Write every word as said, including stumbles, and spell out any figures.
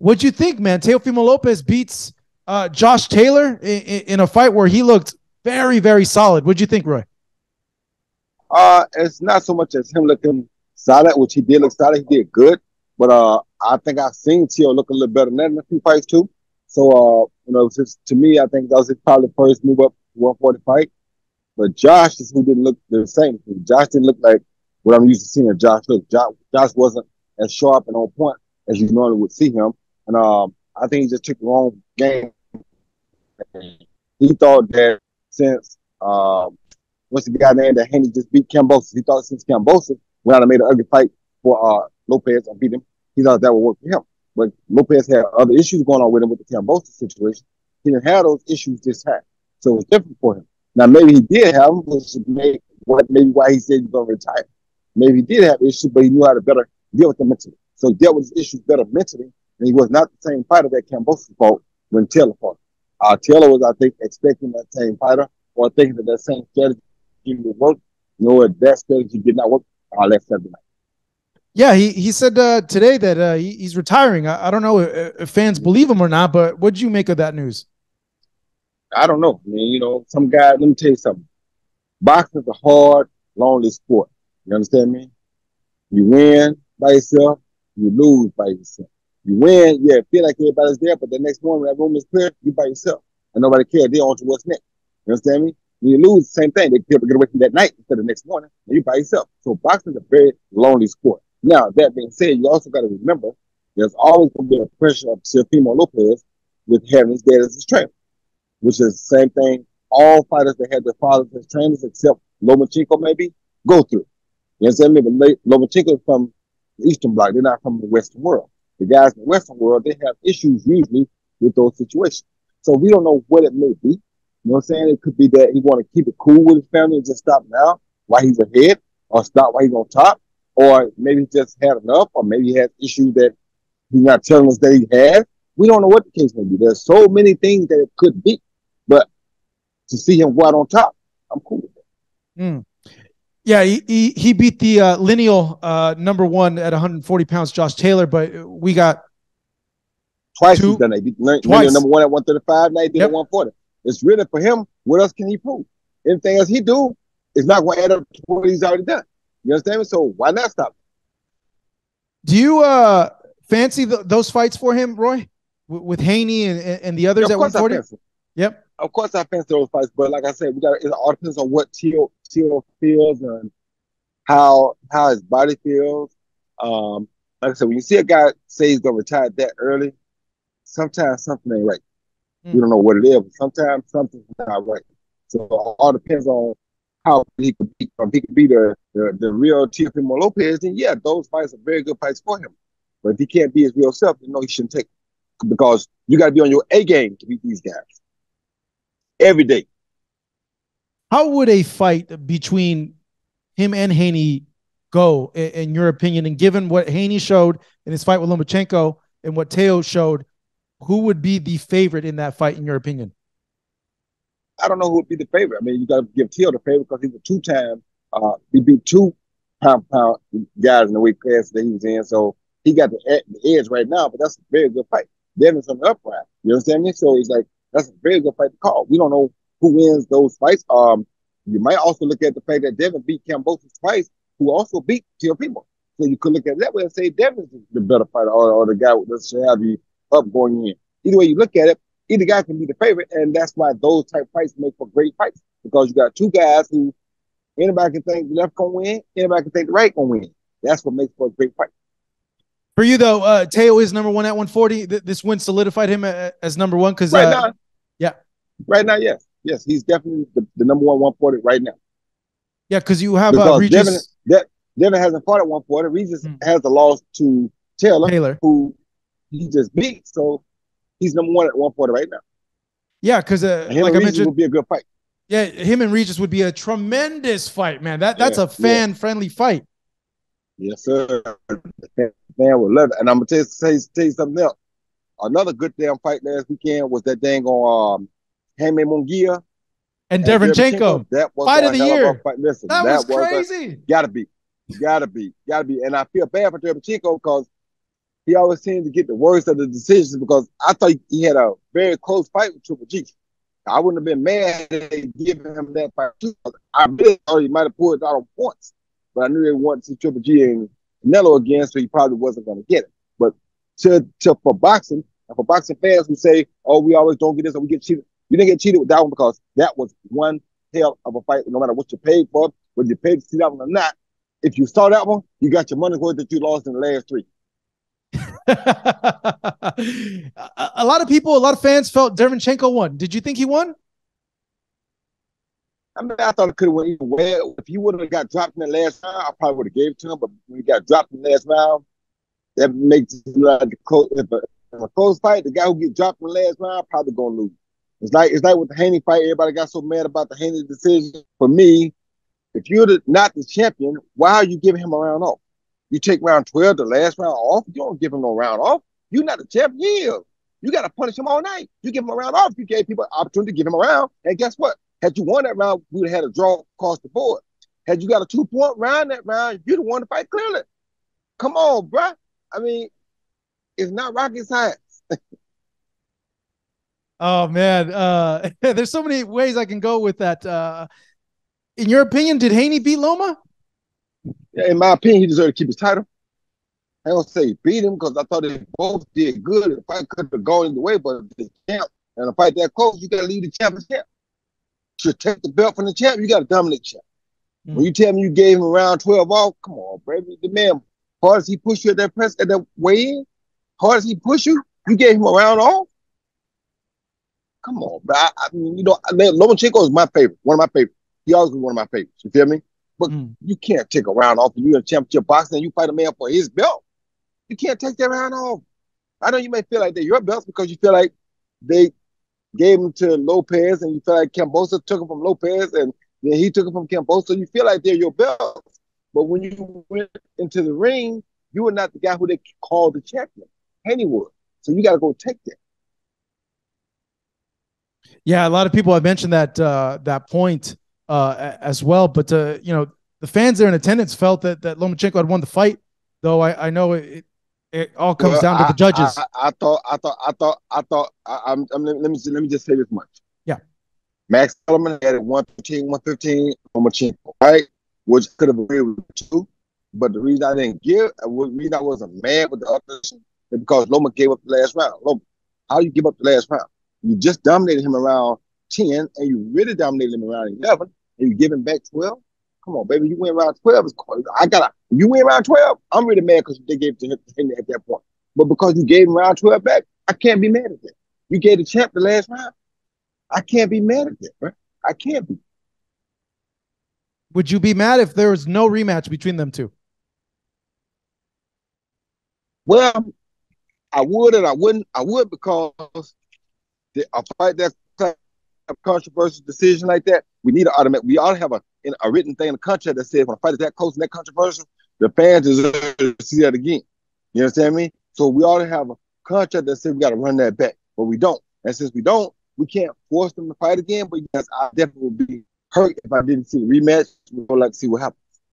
What'd you think, man? Teofimo Lopez beats uh, Josh Taylor in, in a fight where he looked very, very solid. What'd you think, Roy? Uh, it's not so much as him looking solid, which he did look solid. He did good. But uh, I think I've seen Teo look a little better than that in a few fights, too. So, uh, you know, just, to me, I think that was his probably first move up to one forty fight. But Josh is who didn't look the same. Josh didn't look like what I'm used to seeing Josh look. Josh, Josh wasn't as sharp and on point as you normally would see him. And um, I think he just took the wrong game. He thought that since, um, what's the guy named that Haney just beat Kambosa? He thought since Kambosa went out and made an ugly fight for uh, Lopez and beat him, he thought that would work for him. But Lopez had other issues going on with him with the Kambosa situation. He didn't have those issues this time. So it was different for him. Now, maybe he did have them, which maybe why he said he was going to retire. Maybe he did have issues, but he knew how to better deal with them mentally. So he dealt with his issues better mentally, and he was not the same fighter that Kambosa fought when Taylor fought. Uh, Taylor was, I think, expecting that same fighter or thinking that that same strategy would work. You know, that strategy did not work uh, last Saturday night. Yeah, he, he said uh, today that uh, he, he's retiring. I, I don't know if, if fans believe him or not, but what did you make of that news? I don't know. I mean, you know, some guy, let me tell you something. Boxing is a hard, lonely sport. You understand me? You win by yourself, you lose by yourself. You win, yeah, feel like everybody's there, but the next morning when that room is clear, you by yourself. And nobody cares. They're on to what's next. You understand me? When you lose, same thing. They people get away from that night instead of the next morning, and you by yourself. So boxing is a very lonely sport. Now, that being said, you also got to remember there's always going to be a pressure of Teofimo Lopez with having his dad as his trainer, which is the same thing all fighters that had their fathers as trainers, except Lomachenko maybe, go through. You understand me? But Lomachenko is from the Eastern Bloc. They're not from the Western world. The guys in the Western world, they have issues usually with those situations. So we don't know what it may be. You know what I'm saying? It could be that he want to keep it cool with his family and just stop now while he's ahead or stop while he's on top. Or maybe he just had enough, or maybe he has issues that he's not telling us that he has. We don't know what the case may be. There's so many things that it could be. But to see him go out on top, I'm cool with that. Mm. Yeah, he, he, he beat the uh, lineal uh, number one at one forty pounds, Josh Taylor, but we got twice two, he's done that. He beat twice. Number one at one thirty-five, now he did yep. at one forty. It's really for him, what else can he prove? Anything else he do is not going to add up to what he's already done. You understand me? So why not stop? Do you uh, fancy the, those fights for him, Roy? W with Haney and, and the others yeah, at one forty? Yep. Of course I fancy those fights, but like I said, we got it all depends on what Teo Teo feels and how how his body feels. Um, like I said, when you see a guy say he's gonna retire that early, sometimes something ain't right. Mm. You don't know what it is, but sometimes something's not right. So it all depends on how he could be, if he could be the, the, the real Teofimo Lopez, then yeah, those fights are very good fights for him. But if he can't be his real self, then no, he shouldn't take it. Because you got to be on your A game to beat these guys every day. How would a fight between him and Haney go, in, in your opinion? And given what Haney showed in his fight with Lomachenko and what Teo showed, who would be the favorite in that fight, in your opinion? I don't know who would be the favorite. I mean, you got to give Teo the favorite because he's a two-time. Uh, he beat two pound-pound guys in the weight class that he was in, so he got the, the edge right now. But that's a very good fight. Devin's on the upright. You understand me? So it's like that's a very good fight to call. We don't know who wins those fights. Um, you might also look at the fact that Devin beat Kambosa twice, who also beat Teofimo. So you could look at it that way and say Devin's the better fighter, or, or the guy that should have you up going in. Either way you look at it. Either guy can be the favorite, and that's why those type fights make for great fights, because you got two guys who anybody can think the left can win, anybody can think the right can win. That's what makes for a great fight. For you, though, uh, Teo is number one at one forty. Th this win solidified him as number one. Cause, right uh, now, yeah. Right now, yes. Yes, he's definitely the, the number one one forty right now. Yeah, because you have because uh, Regis. Devin, Devin hasn't fought at one forty. Regis mm. has a loss to Taylor, Taylor, who he just beat, so he's number one at one forty right now. Yeah, because uh, like I mentioned, would be a good fight. Yeah, him and Regis would be a tremendous fight, man. That that's yeah, a fan yeah. friendly fight. Yes, sir. The fan would love it. And I'm gonna tell you, tell, you, tell you something else. Another good damn fight last weekend was that dang on um, Jaime Munguia and, and Derevchenko. That was fight of the year. Listen, that, that was, was crazy. A, gotta be, gotta be, gotta be. And I feel bad for Derevchenko because he always seemed to get the worst of the decisions, because I thought he had a very close fight with Triple G. I wouldn't have been mad at giving him that fight too. I really thought he might have pulled it out on points, but I knew they wanted to see Triple G and Canelo again, so he probably wasn't going to get it. But to, to for boxing, and for boxing fans who say, oh, we always don't get this or we get cheated, you didn't get cheated with that one, because that was one hell of a fight, no matter what you paid for, whether you paid to see that one or not. If you saw that one, you got your money's worth that you lost in the last three. A lot of people, a lot of fans felt Derevchenko won. Did you think he won? I mean, I thought it could have went either way. If he would have got dropped in the last round, I probably would have gave it to him. But when he got dropped in the last round, that makes it like the close, if a, if a close fight, the guy who gets dropped in the last round probably going to lose. It's like it's like with the Haney fight. Everybody got so mad about the Haney decision. For me, if you're the, not the champion, why are you giving him a round off? You take round twelve, the last round off. You don't give him no round off. You're not the champion. You got to punish him all night. You give him a round off. You gave people an opportunity to give him a round. And guess what? Had you won that round, we would have had a draw across the board. Had you got a two-point round that round, you'd have won the fight clearly. Come on, bruh. I mean, it's not rocket science. Oh, man. Uh, there's so many ways I can go with that. Uh, in your opinion, did Haney beat Loma? In my opinion, he deserved to keep his title. I don't say he beat him, because I thought they both did good. The fight could have gone either way, but the champ and the fight that close, you got to leave the champ as champ. To take the belt from the champ, you got to dominate champ. Mm-hmm. When you tell me you gave him round twelve off, come on, baby. The man, hard as he pushed you at that press, at that weigh-in, hard as he pushed you, you gave him a round off? Come on, bro. I, I mean, you know, Lomachenko is my favorite, one of my favorites. He always was one of my favorites, you feel me? But mm. you can't take a round off when you're in championship boxing and you fight a man for his belt. You can't take that round off. I know you may feel like they're your belts because you feel like they gave them to Lopez, and you feel like Kambosa took them from Lopez, and then he took them from Kambosa. You feel like they're your belts. But when you went into the ring, you were not the guy who they called the champion. Haney was. So you got to go take that. Yeah, a lot of people have mentioned that, uh, that point. Uh, as well, but uh, you know, the fans there in attendance felt that that Lomachenko had won the fight. Though I, I know it, it all comes well, down to I, the judges. I, I, I thought, I thought, I thought, I thought. I, I'm, I'm, let me let me just say this much. Yeah, Max Elliman had it one fifteen, one fifteen Lomachenko, right? Which could have agreed with too. But the reason I didn't give, the reason I wasn't mad with the other is because Loma gave up the last round. Loma, how you give up the last round? You just dominated him around ten, and you really dominated him around eleven. And you giving back twelve? Come on, baby. You went around twelve. It's crazy. I got you went around twelve. I'm really mad because they gave it to him at that point. But because you gave him round twelve back, I can't be mad at that. You gave the champ the last round. I can't be mad at that, bro. I can't be. Would you be mad if there was no rematch between them two? Well, I would and I wouldn't. I would, because the, a fight that a controversial decision like that, we need an automatic. We ought to have a a written thing in the contract that says when a fight is that close and that controversial, the fans deserve to see that again. You understand me? So we ought to have a contract that says we got to run that back, but we don't. And since we don't, we can't force them to fight again. But yes, I definitely would be hurt if I didn't see the rematch. We'd like to see what happens.